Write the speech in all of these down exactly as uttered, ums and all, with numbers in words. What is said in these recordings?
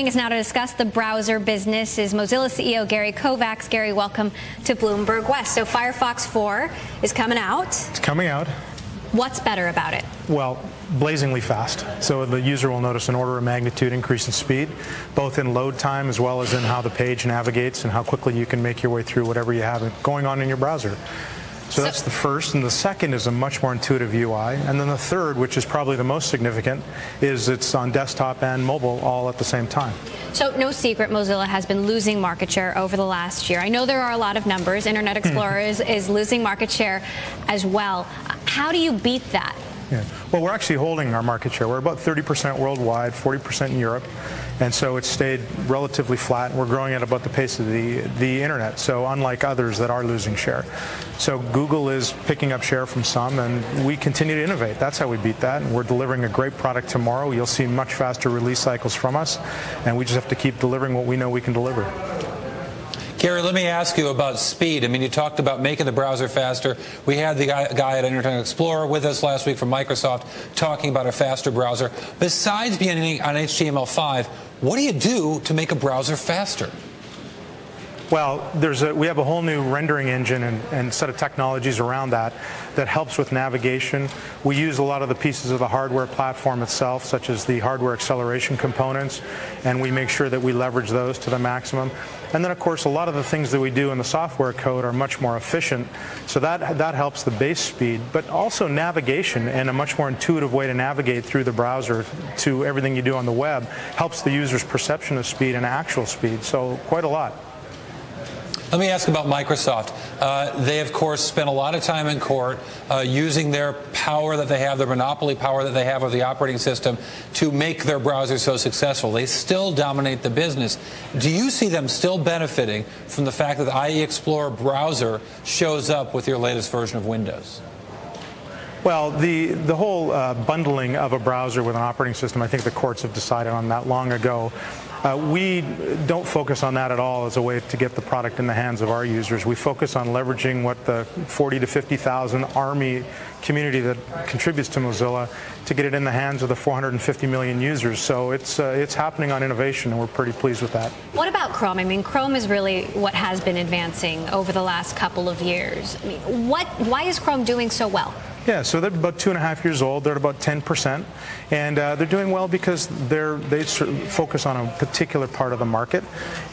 Joining us now to discuss the browser business is Mozilla C E O Gary Kovacs. Gary, welcome to Bloomberg West. So Firefox four is coming out. It's coming out. What's better about it? Well, blazingly fast. So the user will notice an order of magnitude increase in speed, both in load time as well as in how the page navigates and how quickly you can make your way through whatever you have going on in your browser. So that's the first, and the second is a much more intuitive U I, and then the third, which is probably the most significant, is it's on desktop and mobile all at the same time. So no secret, Mozilla has been losing market share over the last year. I know there are a lot of numbers. Internet Explorer is, is losing market share as well. How do you beat that? Yeah. Well, we're actually holding our market share. We're about thirty percent worldwide, forty percent in Europe, and so it's stayed relatively flat. We're growing at about the pace of the, the internet, so unlike others that are losing share. So Google is picking up share from some, and we continue to innovate. That's how we beat that, and we're delivering a great product tomorrow. You'll see much faster release cycles from us, and we just have to keep delivering what we know we can deliver. Gary, let me ask you about speed. I mean, you talked about making the browser faster. We had the guy, guy at Internet Explorer with us last week from Microsoft talking about a faster browser. Besides being on H T M L five, what do you do to make a browser faster? Well, there's a, we have a whole new rendering engine and, and set of technologies around that that helps with navigation. We use a lot of the pieces of the hardware platform itself, such as the hardware acceleration components, and we make sure that we leverage those to the maximum. And then, of course, a lot of the things that we do in the software code are much more efficient, so that, that helps the base speed, but also navigation and a much more intuitive way to navigate through the browser to everything you do on the web helps the user's perception of speed and actual speed, so quite a lot. Let me ask about Microsoft. Uh, they, of course, spent a lot of time in court uh, using their power that they have, their monopoly power that they have of the operating system to make their browser so successful. They still dominate the business. Do you see them still benefiting from the fact that the I E Explorer browser shows up with your latest version of Windows? Well, the, the whole uh, bundling of a browser with an operating system, I think the courts have decided on that long ago. Uh, we don't focus on that at all as a way to get the product in the hands of our users. We focus on leveraging what the forty to fifty thousand Army community that contributes to Mozilla to get it in the hands of the four hundred fifty million users. So it's, uh, it's happening on innovation, and we're pretty pleased with that. What about Chrome? I mean, Chrome is really what has been advancing over the last couple of years. I mean, what, why is Chrome doing so well? Yeah, so they're about two and a half years old. They're at about ten percent, and uh, they're doing well because they're, they focus on a particular part of the market,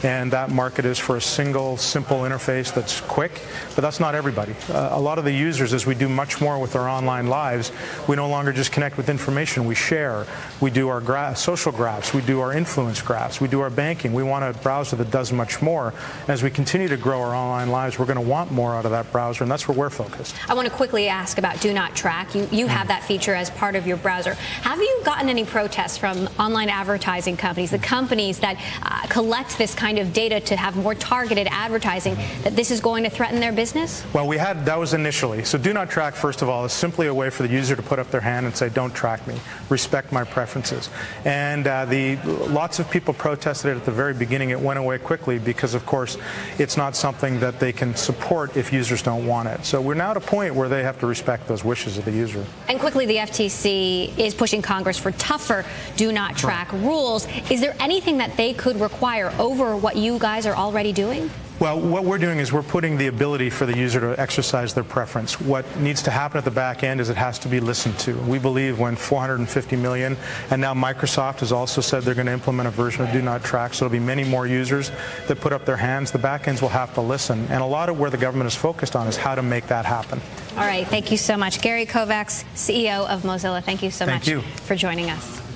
and that market is for a single, simple interface that's quick, but that's not everybody. Uh, a lot of the users, as we do much more with our online lives, we no longer just connect with information. We share. We do our gra social graphs. We do our influence graphs. We do our banking. We want a browser that does much more. And as we continue to grow our online lives, we're going to want more out of that browser, and that's where we're focused. I want to quickly ask about do not track. You, you have that feature as part of your browser. Have you gotten any protests from online advertising companies, the companies that uh, collect this kind of data to have more targeted advertising, that this is going to threaten their business? Well, we had, that was initially. So do not track, first of all, is simply a way for the user to put up their hand and say, don't track me, respect my preferences. And uh, the lots of people protested it at the very beginning. It went away quickly because, of course, it's not something that they can support if users don't want it. So we're now at a point where they have to respect those wishes of the user. And quickly, the F T C is pushing Congress for tougher do not track right. rules. Is there anything that they could require over what you guys are already doing? Well, what we're doing is we're putting the ability for the user to exercise their preference. What needs to happen at the back end is it has to be listened to. We believe when four hundred fifty million, and now Microsoft has also said they're going to implement a version of Do Not Track, so there'll be many more users that put up their hands. The back ends will have to listen, and a lot of where the government is focused on is how to make that happen. All right, thank you so much. Gary Kovacs, C E O of Mozilla, thank you so much for joining us.